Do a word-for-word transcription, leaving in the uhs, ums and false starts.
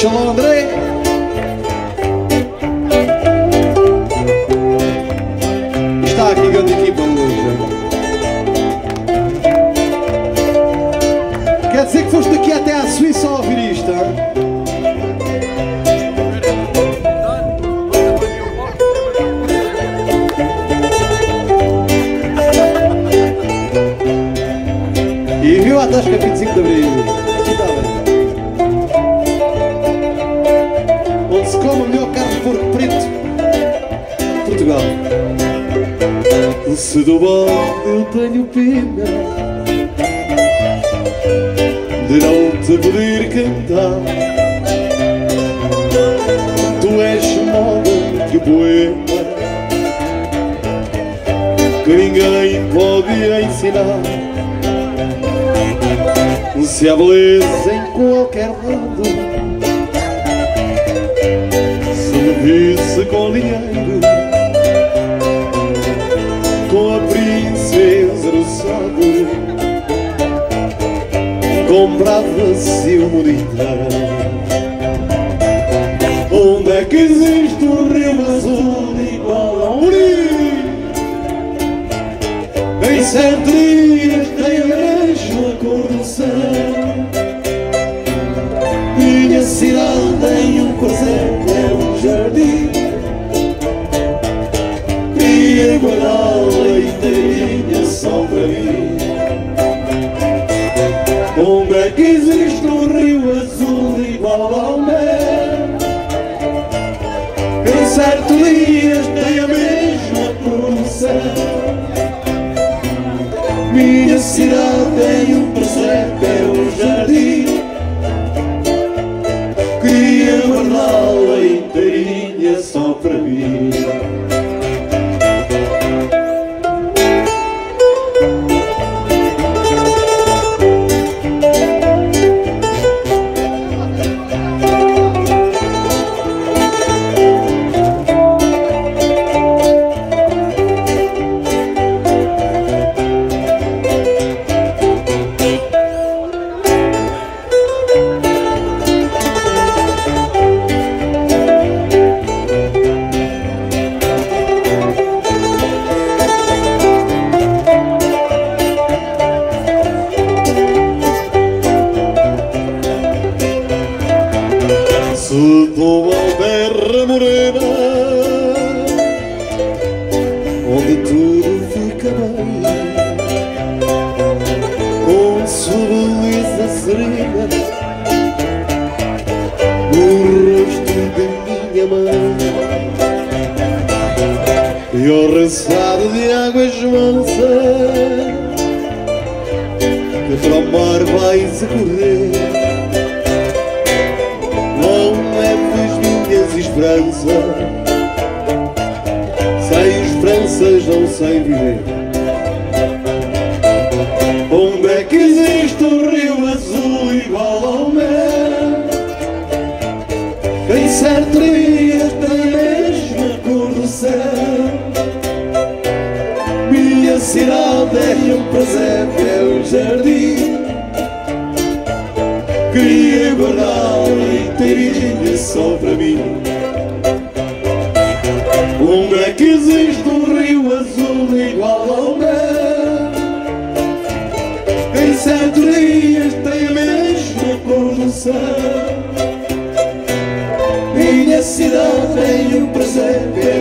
Alexandre. Está aqui grande equipa hoje. Quer dizer que foste daqui até a Suíça ao ouvir isto? E viu a tasca vinte e cinco de abril. Se do mal eu tenho pena de não te poder cantar. Tu és moda que poema que ninguém pode ensinar. Se há beleza em qualquer lado, se me visse com dinheiro, comprava-se o mundo inteiro. Onde é que existe um rio azul igual a um rio? Em Centrias tem a mesma cor do céu. Minha cidade tem um concerto, é um jardim. E a guardá-la inteirinha só para mim. Onde é que existe um rio azul igual ao meu? Em certo dias tem a mesma produção. Minha cidade tem um presépio, é um jardim. Queria guardá-la inteirinha só para mim. Minha cidade tem um presépio.